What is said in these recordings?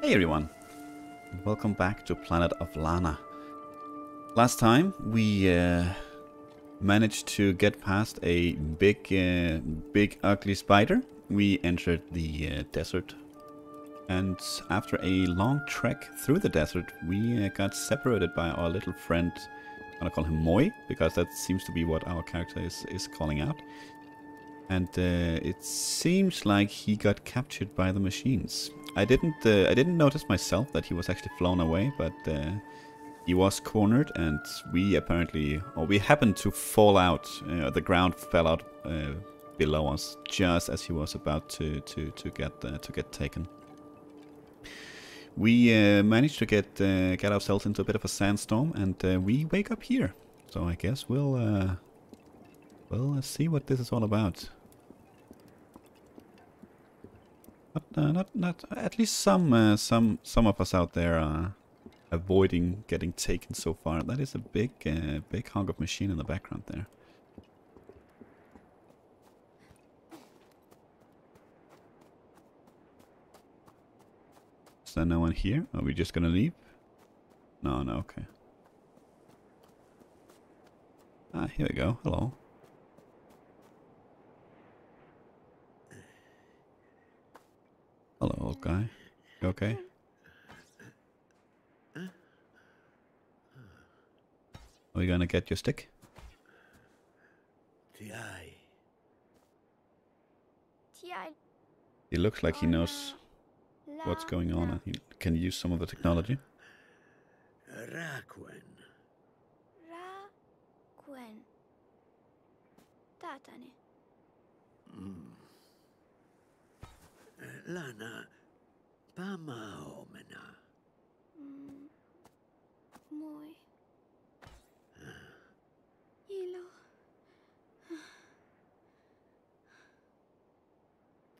Hey everyone, welcome back to Planet of Lana. Last time we managed to get past a big ugly spider. We entered the desert, and after a long trek through the desert we got separated by our little friend. I'm gonna call him Moi because that seems to be what our character is calling out. And it seems like he got captured by the machines. I didn't notice myself that he was actually flown away, but he was cornered, and we happened to fall out. The ground fell out below us just as he was about to get taken. We managed to get ourselves into a bit of a sandstorm, and we wake up here. So I guess we'll see what this is all about. Not at least some of us out there are avoiding getting taken so far. That is a big hunk of machine in the background there. Is there no one here? Are we just gonna leave? No, okay. Ah, here we go. Hello. Hello, old guy. You okay? Are we gonna get your stick? Ti. He looks like he knows what's going on and he can use some of the technology. Raquen. Tatane. Lana, pamaomena. Moi. Ilo.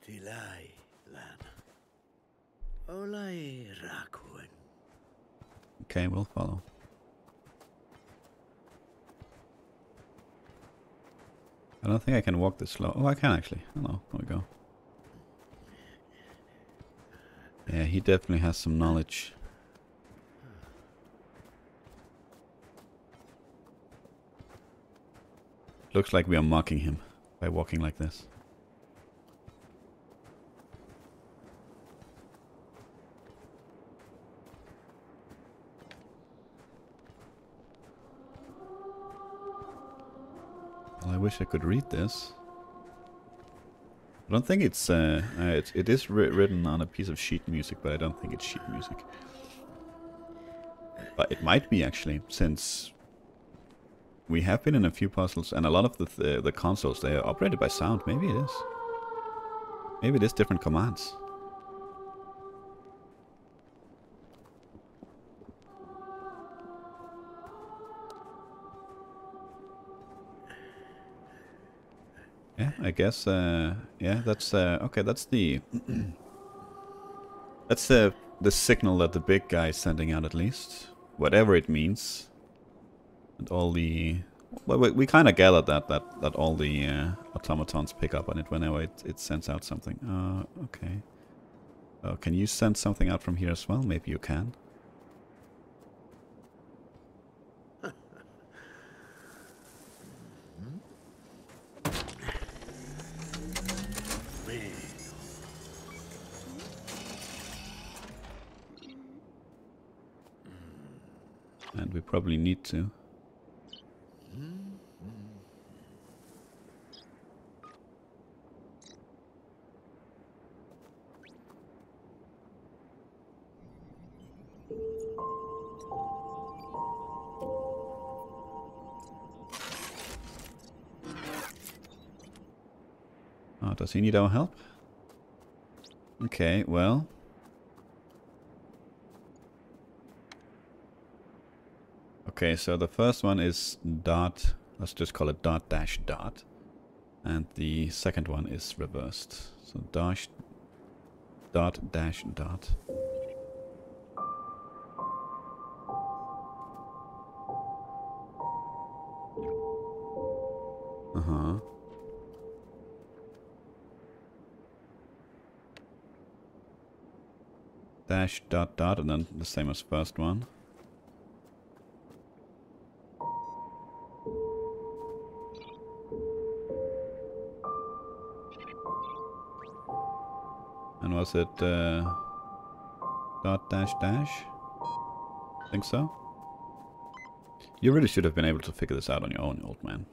Tilai, Lana. Olai Raquen. Okay, we'll follow. I don't think I can walk this slow. Oh, I can actually. Hello, there we go. Yeah, he definitely has some knowledge. Looks like we are mocking him by walking like this. Well, I wish I could read this. I don't think it's, it is written on a piece of sheet music, but I don't think it's sheet music. But it might be actually, since we have been in a few puzzles, and a lot of the consoles, they are operated by sound. Maybe it is. Maybe it is different commands. Yeah, I guess, yeah, that's, okay, that's the, that's the signal that the big guy is sending out, at least, whatever it means. And all the, well, we kind of gathered that all the automatons pick up on it whenever it sends out something. Okay. Oh, can you send something out from here as well? Maybe you can. And we probably need to. Oh, does he need our help? Okay, well. Okay, so the first one is dot, let's just call it dot dash dot. And the second one is reversed. So dash dot dash dot. Uh-huh. dash dot dot, and then the same as first one. And was it dot dash dash? I think so. You really should have been able to figure this out on your own, old man.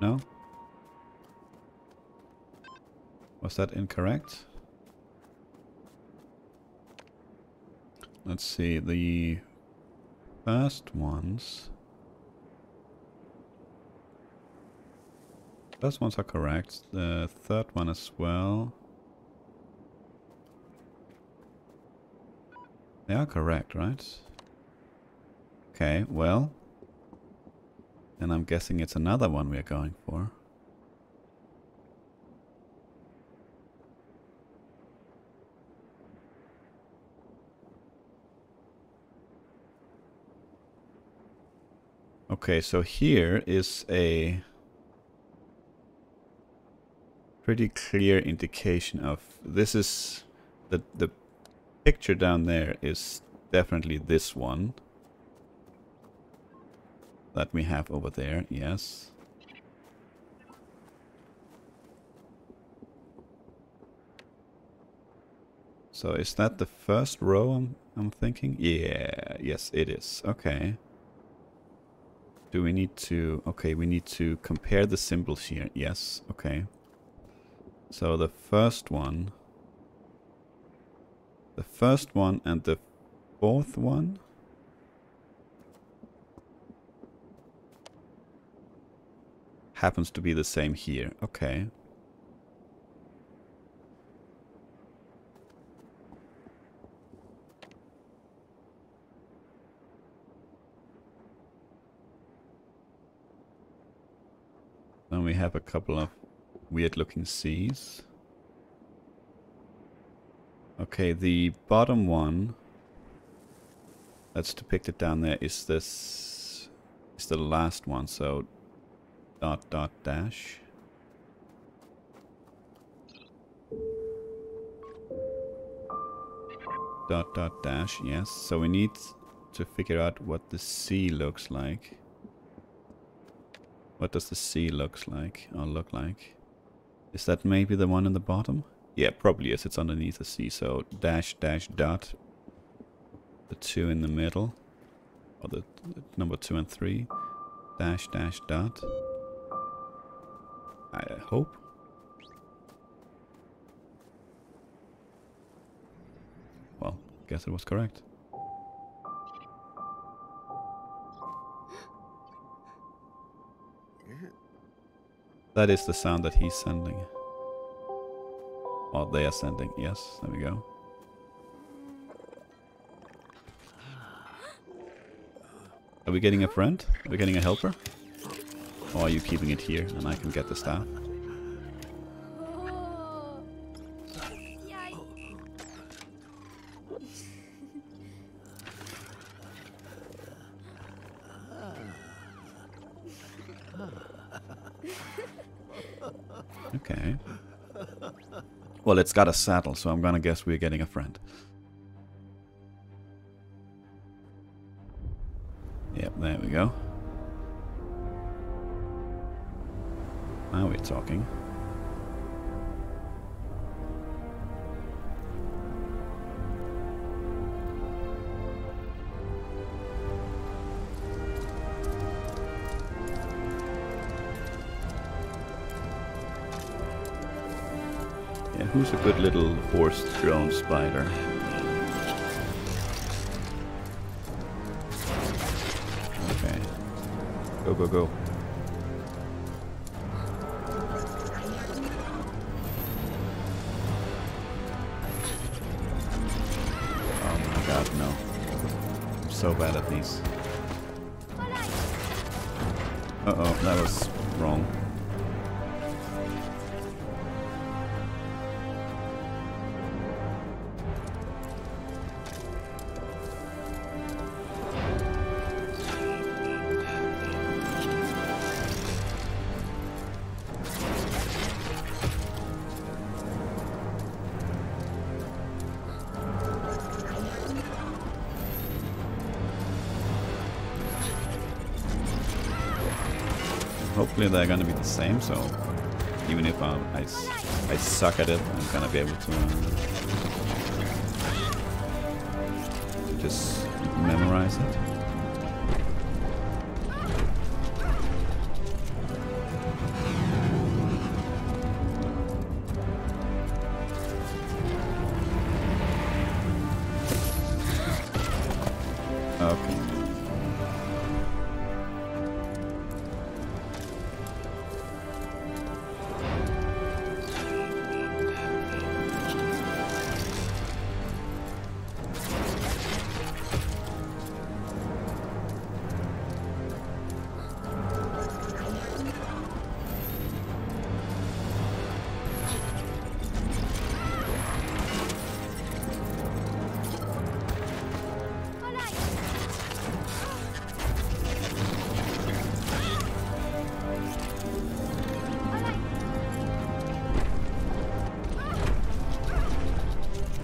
No? Was that incorrect? Let's see, the first ones... First ones are correct, the third one as well. They are correct, right? Okay, well... And I'm guessing it's another one we're going for. Okay, so here is a pretty clear indication of this is the picture down there is definitely this one that we have over there, yes. So is that the first row I'm thinking? Yeah, yes it is, okay. Do we need to, okay, we need to compare the symbols here, yes, okay. So the first one and the fourth one? Happens to be the same here. Okay. Then we have a couple of weird looking C's. Okay, the bottom one that's depicted down there is this, is the last one, so dot dot dash. Dot dot dash, yes. So we need to figure out what the C looks like. What does the C looks like or look like? Is that maybe the one in the bottom? Yeah, probably is. It's underneath the C, so dash dash dot. The two in the middle. Or the number 2 and 3. Dash dash dot. I hope. Well, guess it was correct. That is the sound that he's sending. Or they are sending, yes, there we go. Are we getting a friend? Are we getting a helper? Or are you keeping it here and I can get the staff? Okay. Well, it's got a saddle, so I'm gonna guess we're getting a friend. Yep, there we go. Now we're talking. Yeah, who's a good little horse drone spider? Okay. Go, go, go. So bad at these. Uh-oh, that was wrong. hopefully they're gonna be the same, so even if I suck at it, I'm gonna be able to just memorize it.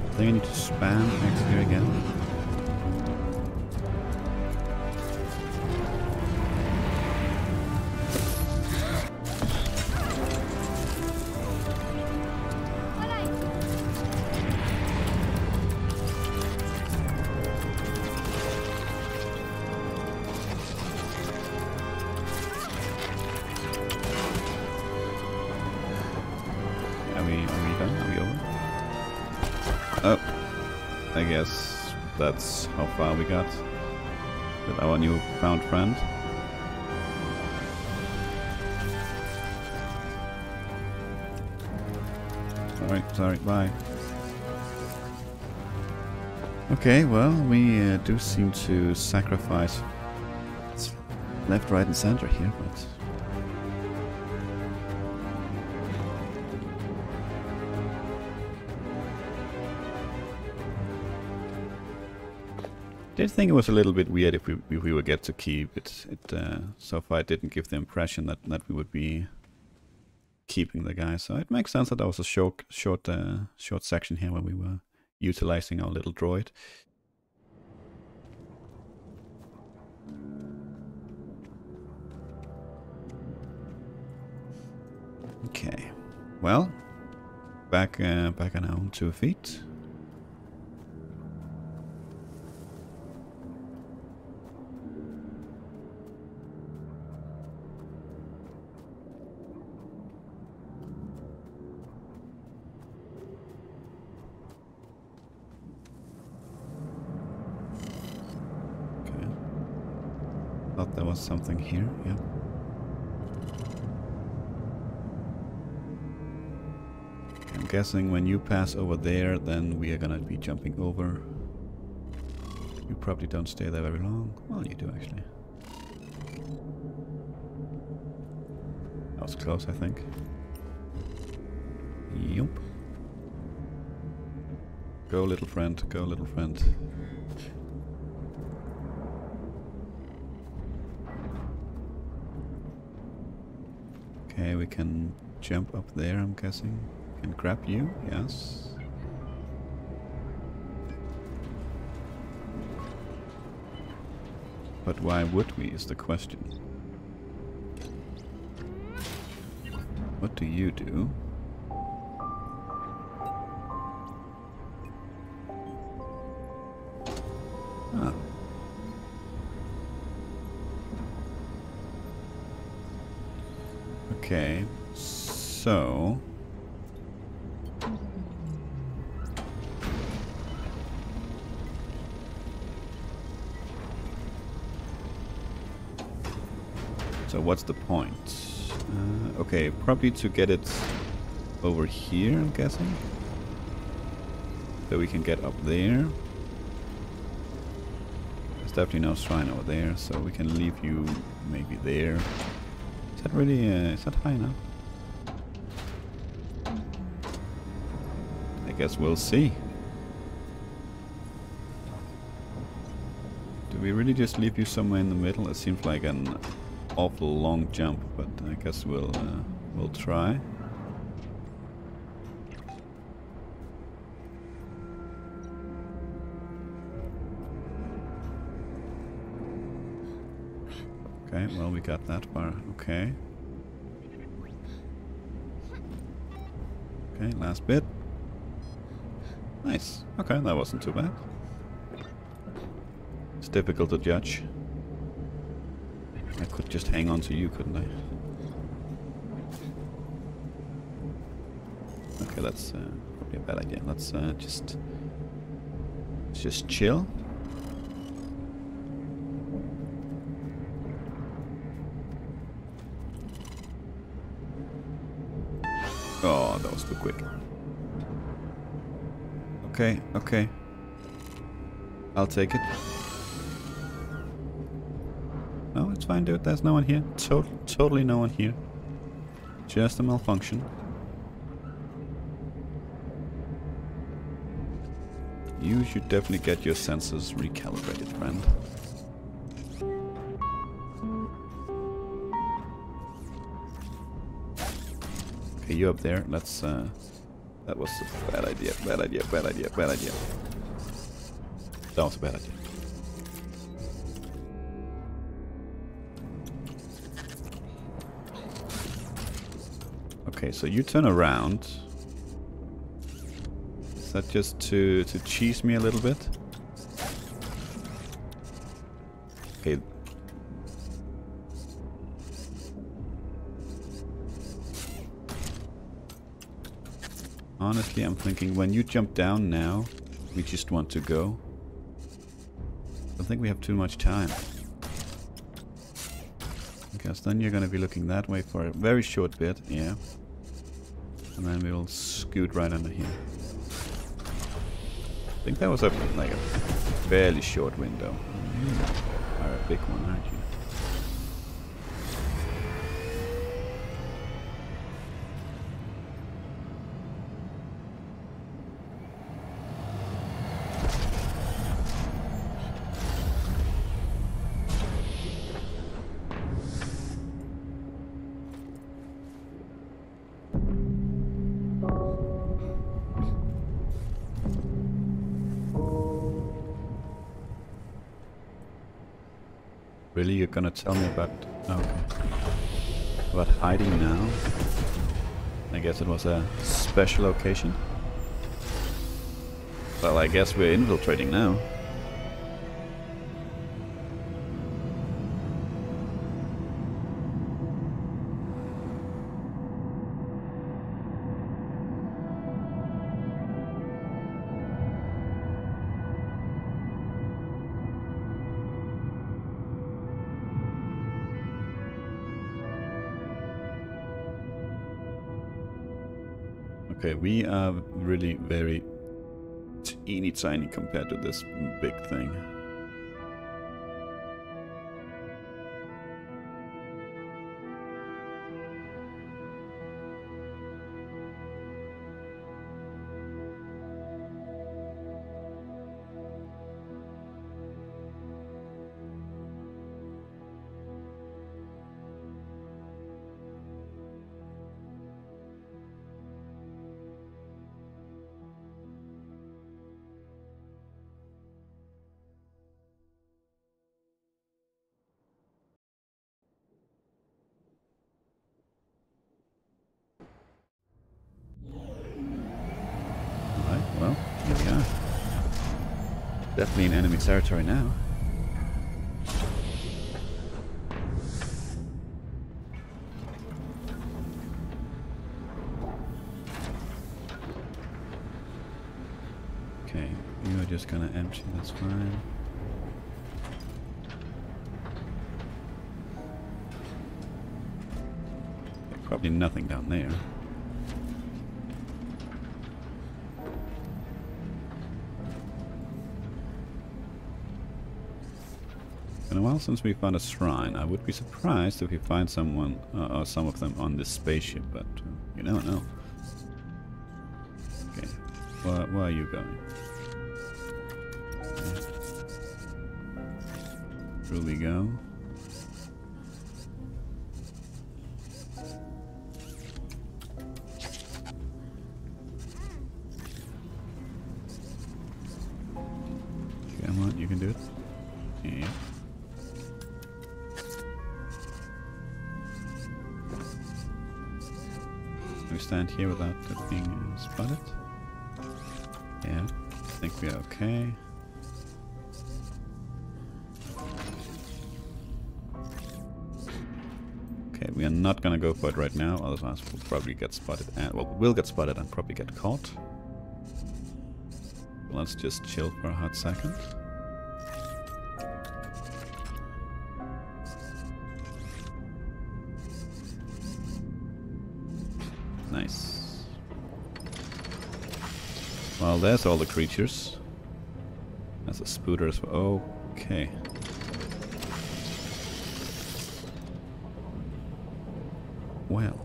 I think I need to spam X here again. That's how far we got with our newfound friend. Alright, sorry, bye. Okay, well, we do seem to sacrifice left, right, and center here, but... I think it was a little bit weird if we would get to keep it. So far it didn't give the impression that we would be keeping the guy. So it makes sense that there was a short section here where we were utilizing our little droid. Okay, well, back on our own 2 feet. There was something here, yeah. I'm guessing when you pass over there, then we are gonna be jumping over. You probably don't stay there very long. Well, you do actually. That was close, I think. Yup. Go, little friend. Go, little friend. Okay, we can jump up there, I'm guessing. Can grab you, yes. But why would we, is the question. What do you do? Ah. Okay, so... So what's the point? Okay, probably to get it over here, I'm guessing. So we can get up there. There's definitely no shrine over there, so we can leave you maybe there. Is that really, is that high enough? I guess we'll see. Do we really just leave you somewhere in the middle? It seems like an awful long jump, but I guess we'll try. Okay, well, we got that far. Okay. Okay, last bit. Nice. Okay, that wasn't too bad. It's difficult to judge. I could just hang on to you, couldn't I? Okay, that's probably a bad idea. Let's just chill. Oh, that was too quick. Okay, okay. I'll take it. No, it's fine, dude. There's no one here. Totally no one here. Just a malfunction. You should definitely get your sensors recalibrated, friend. Okay, you up there. Let's, that was a bad idea, bad idea. That was a bad idea. Okay, so you turn around. Is that just to cheese me a little bit? Okay. Honestly, I'm thinking when you jump down now, we just want to go. I don't think we have too much time. Because then you're going to be looking that way for a very short bit, yeah. And then we will scoot right under here. I think that was like a fairly short window. You are a big one, aren't you? Really, you're gonna tell me about about hiding now? I guess it was a special occasion. Well, I guess we're infiltrating now. Okay, we are really very teeny tiny compared to this big thing. Definitely in enemy territory now. Okay, you are just gonna empty this fine. Probably nothing down there. Been a while since we found a shrine. I would be surprised if we find someone or some of them on this spaceship, but you never know. Okay, where are you going? Okay. Through we go. Come on, you can do it. Yeah. stand here without it being spotted. Yeah, I think we are okay. Okay, we are not gonna go for it right now, otherwise we'll probably get spotted and, well, we'll get spotted and probably get caught. Let's just chill for a hot second. Nice. Well, there's all the creatures. That's a spooter as well. Okay. Well.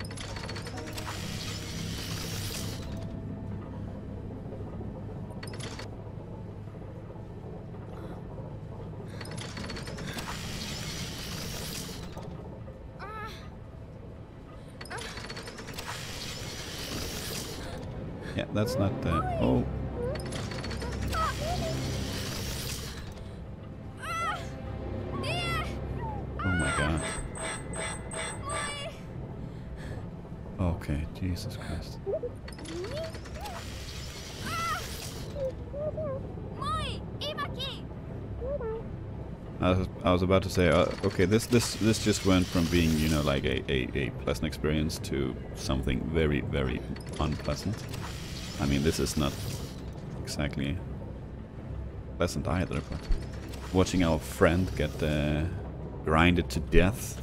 Yeah, that's not the... Oh. Oh my god. Okay, Jesus Christ. I was about to say, okay, this just went from being, you know, like a pleasant experience to something very, very unpleasant. I mean, this is not exactly pleasant either, but watching our friend get grinded to death,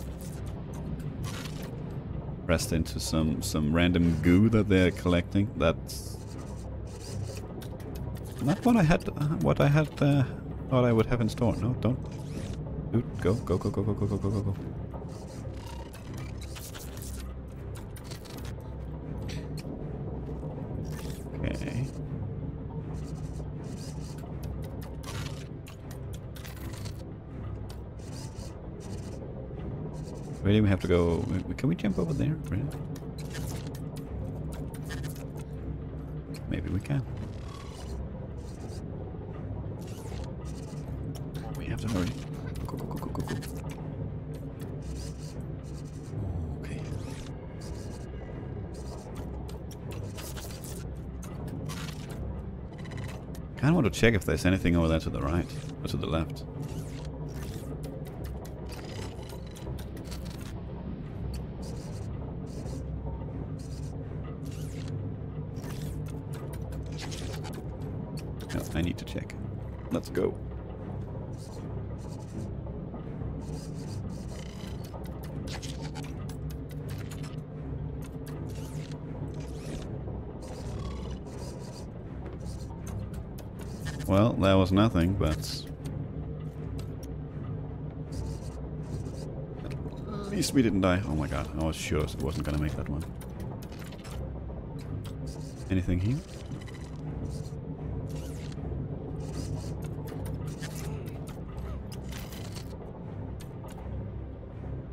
pressed into some random goo that they're collecting, that's not what I had thought I would have in store. No, don't. Dude, go, go, go, go, go, go, go, go, go, go. Okay. Really, we have to go. Can we jump over there? Really? Maybe we can. We have to hurry. Go, go, go, go, go, go. Okay. Kind of want to check if there's anything over there to the right or to the left. I need to check. Let's go. Well, that was nothing, but at least we didn't die. Oh my god, I was sure it wasn't gonna make that one. Anything here?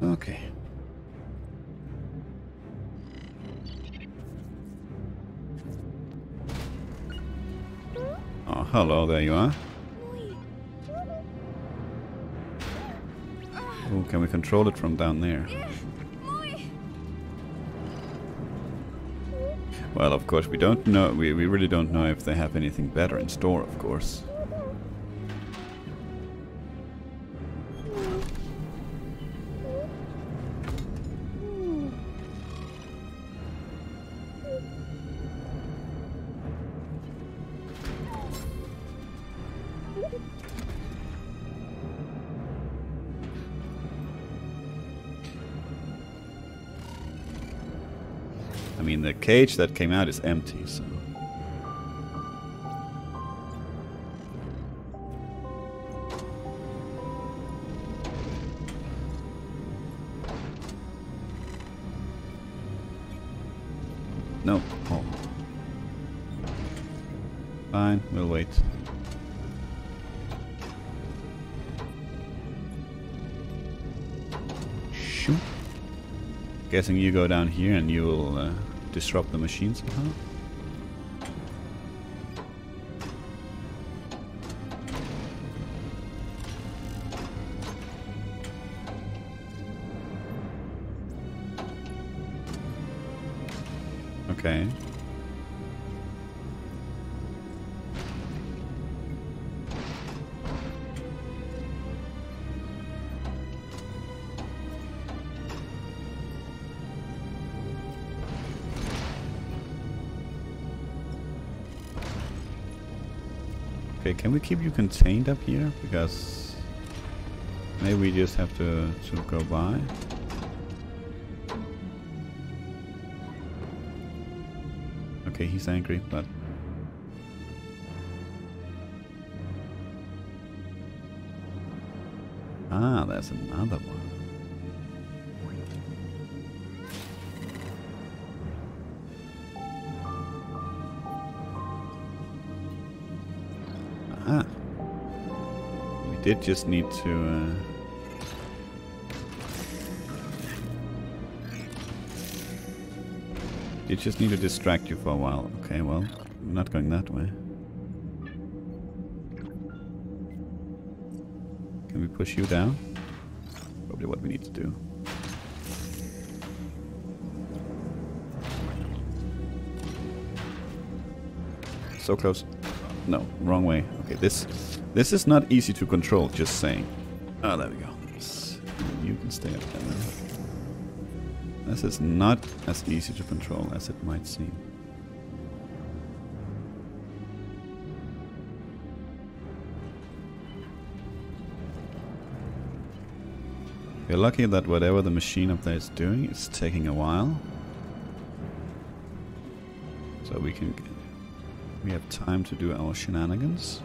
Okay. Oh, hello, there you are. Oh, can we control it from down there? Well, of course, we don't know. We really don't know if they have anything better in store, of course. I mean, the cage that came out is empty, so... No. Oh. Fine, we'll wait. Shoot. Guessing you go down here and you will... disrupt the machine somehow. Okay. Okay, can we keep you contained up here? Because maybe we just have to go by. Okay, he's angry, but... Ah, there's another one. Did just need to you just need to distract you for a while. Okay, well, I'm not going that way. Can we push you down? Probably what we need to do. So close. No, wrong way. Okay, this is not easy to control, just saying. Oh, there we go. You can stay up there now. This is not as easy to control as it might seem. We're lucky that whatever the machine up there is doing is taking a while. So we can... We have time to do our shenanigans.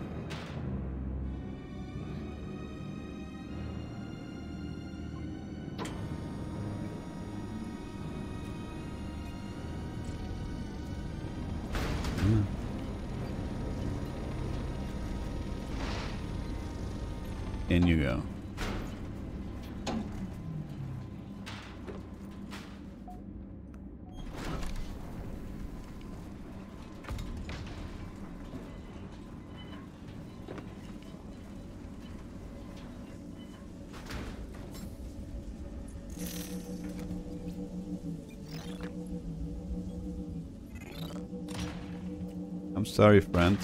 In you go. I'm sorry, friend.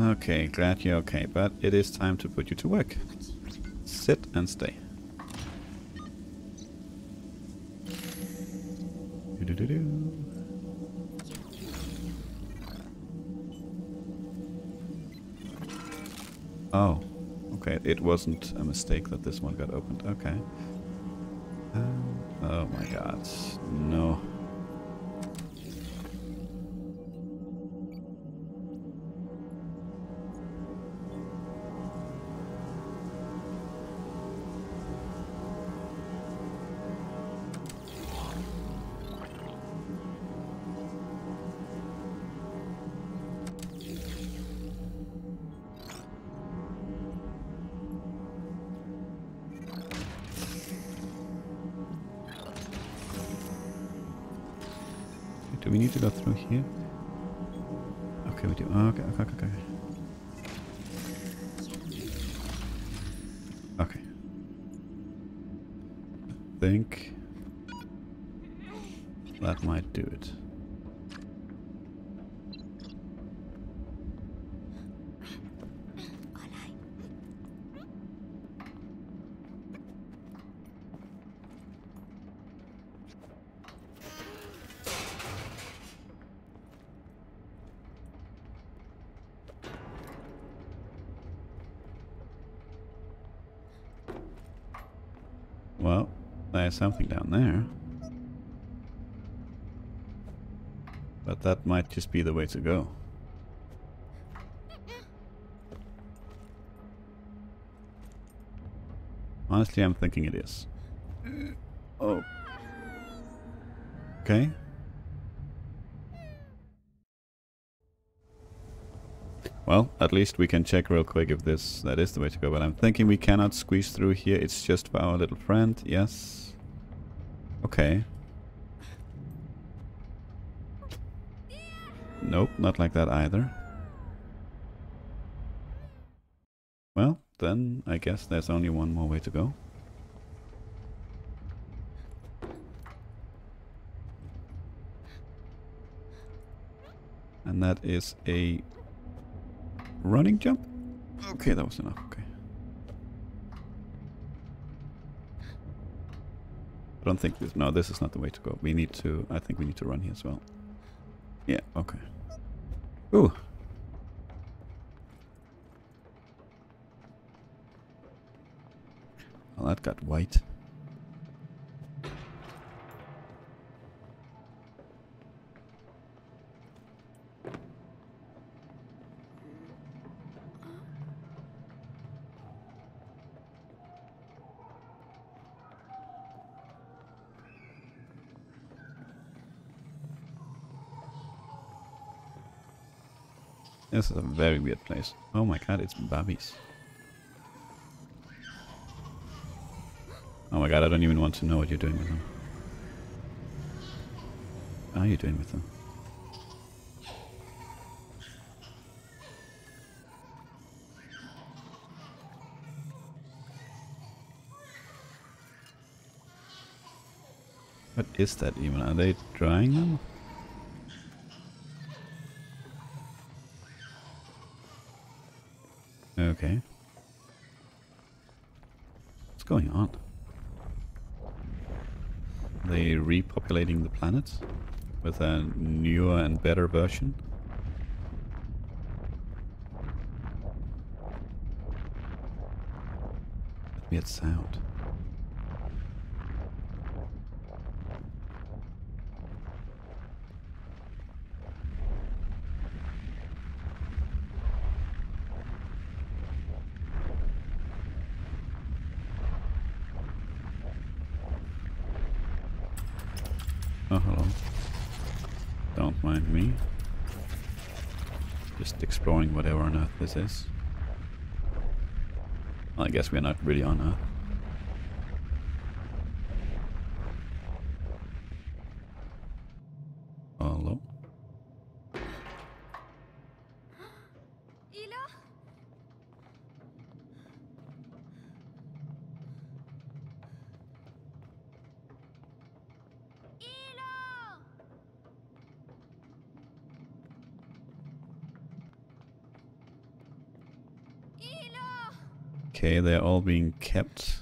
Okay, glad you're okay, but it is time to put you to work. Sit and stay. Do-do-do-do. Oh, okay, it wasn't a mistake that this one got opened, okay. Oh my god, no. Do we need to go through here? Okay, we do. Okay, okay, okay, okay. Okay. I think that might do it. Well, there's something down there. But that might just be the way to go. Honestly, I'm thinking it is. Oh. Okay. Well, at least we can check real quick if that is the way to go. But I'm thinking we cannot squeeze through here. It's just for our little friend. Yes. Okay. Nope, not like that either. Well, then I guess there's only one more way to go. And that is a running jump? Okay, that was enough. Okay. I don't think this... No, this is not the way to go. We need to... I think we need to run here as well. Yeah, okay. Ooh. Well, that got white. This is a very weird place. Oh my god, it's Babbies. Oh my god, I don't even want to know what you're doing with them. What are you doing with them? What is that even? Are they drying them? Okay. What's going on? Are they repopulating the planet with a newer and better version? That weird sound. Oh, hello. Don't mind me. Just exploring whatever on Earth this is. Well, I guess we're not really on Earth. Hello? Okay, they're all being kept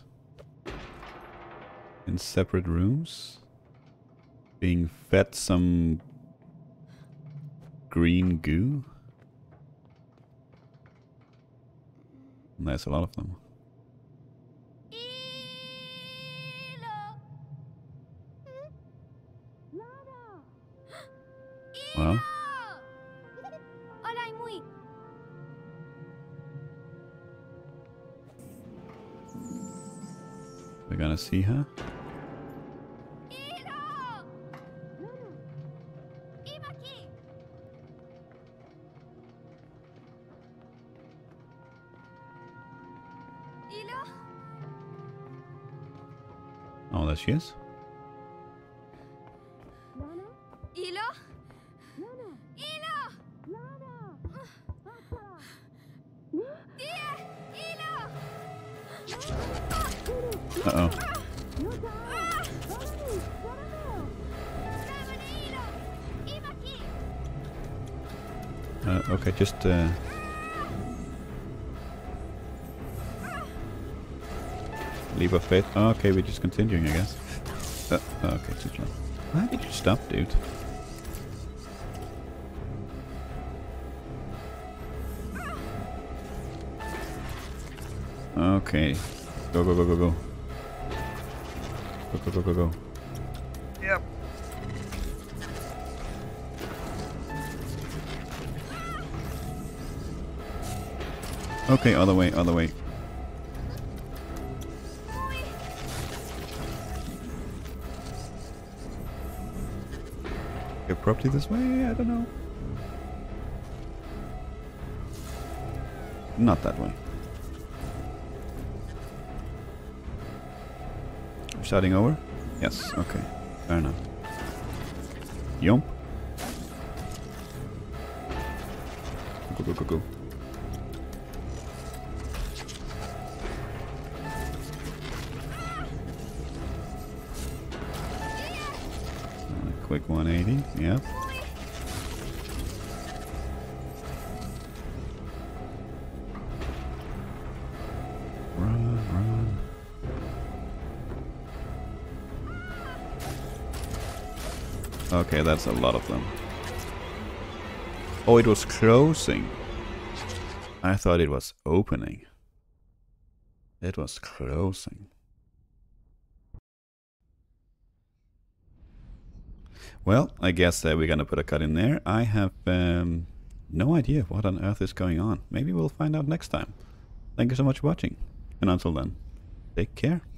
in separate rooms, being fed some green goo. And there's a lot of them. Well. We're gonna see her. Oh, there she is. Uh-oh. Okay, just... leap of faith. Oh, okay, we're just continuing, I guess. Okay, too strong. Why did you stop, dude? Okay. Go, go, go, go, go. Go, go, go, go, go. Yep. Okay, other way, other way. Abruptly this way? I don't know. Not that one. I'm starting over? Yes, okay. Fair enough. Yomp. Go, go, go, go. Quick 180, yep. Run, run. Okay, that's a lot of them. Oh, it was closing. I thought it was opening. It was closing. Well, I guess we're gonna put a cut in there. I have no idea what on earth is going on. Maybe we'll find out next time. Thank you so much for watching, and until then, take care.